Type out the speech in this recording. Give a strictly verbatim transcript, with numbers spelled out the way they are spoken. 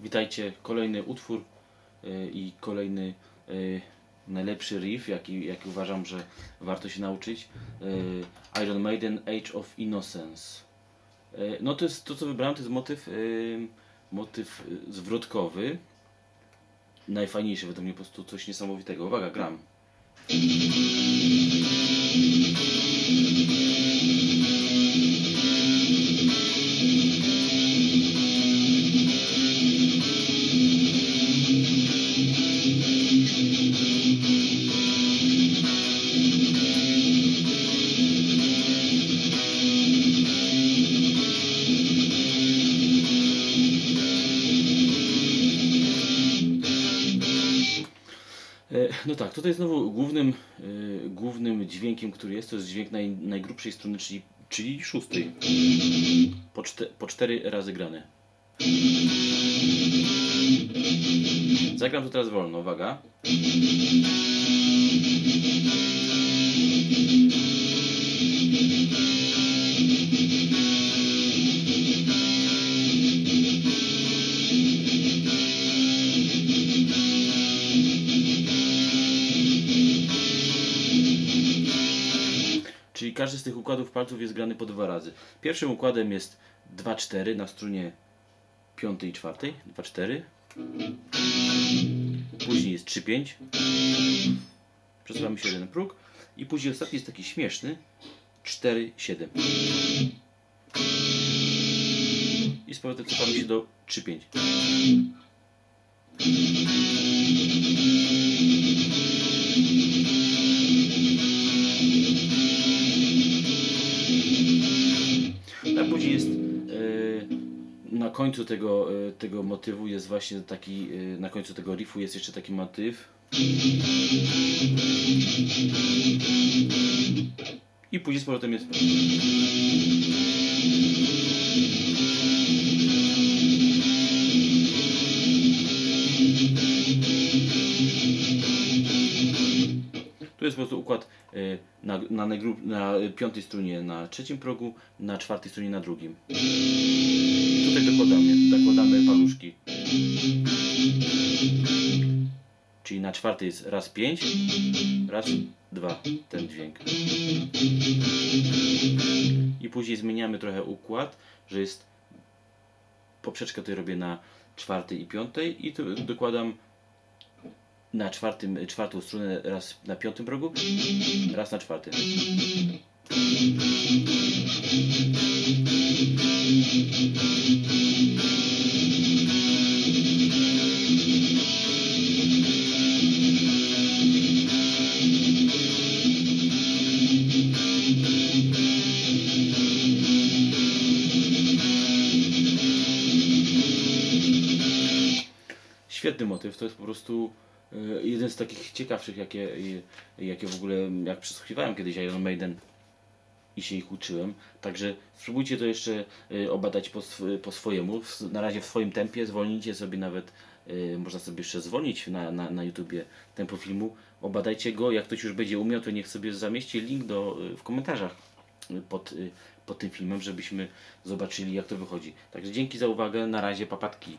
Witajcie, kolejny utwór i kolejny najlepszy riff, jaki, jaki uważam, że warto się nauczyć. Iron Maiden, Age of Innocence. No to jest to, co wybrałem, to jest motyw, motyw zwrotkowy. Najfajniejszy, według mnie po prostu coś niesamowitego. Uwaga, gram. No tak, tutaj znowu głównym, yy, głównym dźwiękiem, który jest, to jest dźwięk naj, najgrubszej struny, czyli, czyli szóstej. Po, czte, po cztery razy grany. Zagram to teraz wolno, uwaga. Czyli każdy z tych układów palców jest grany po dwa razy. Pierwszym układem jest dwa cztery na strunie piątej i czwartej. dwa cztery. Później jest trzy pięć. Przesuwamy się jeden próg. I później ostatni jest taki śmieszny. cztery siedem. I z powrotem cofamy się do trzy pięć. Na końcu tego, tego motywu jest właśnie taki, na końcu tego riffu jest jeszcze taki motyw. I później z powrotem jest... Tu jest po prostu układ na, na, na piątej strunie na trzecim progu, na czwartej strunie na drugim. Tutaj dokładamy, dokładamy paluszki. Czyli na czwartej jest raz pięć, raz dwa ten dźwięk. I później zmieniamy trochę układ, że jest poprzeczkę tutaj robię na czwartej i piątej i tu dokładam na czwartym, czwartą strunę raz na piątym progu, raz na czwartym. Świetny motyw, to jest po prostu jeden z takich ciekawszych, jakie, jakie w ogóle, jak przesłuchiwałem kiedyś Iron Maiden i się ich uczyłem. Także spróbujcie to jeszcze obadać po, sw po swojemu. Na razie w swoim tempie, zwolnijcie sobie nawet, można sobie jeszcze zwolnić na, na, na YouTubie tempo filmu. Obadajcie go, jak ktoś już będzie umiał, to niech sobie zamieści link do, w komentarzach pod, pod tym filmem, żebyśmy zobaczyli, jak to wychodzi. Także dzięki za uwagę, na razie, papatki.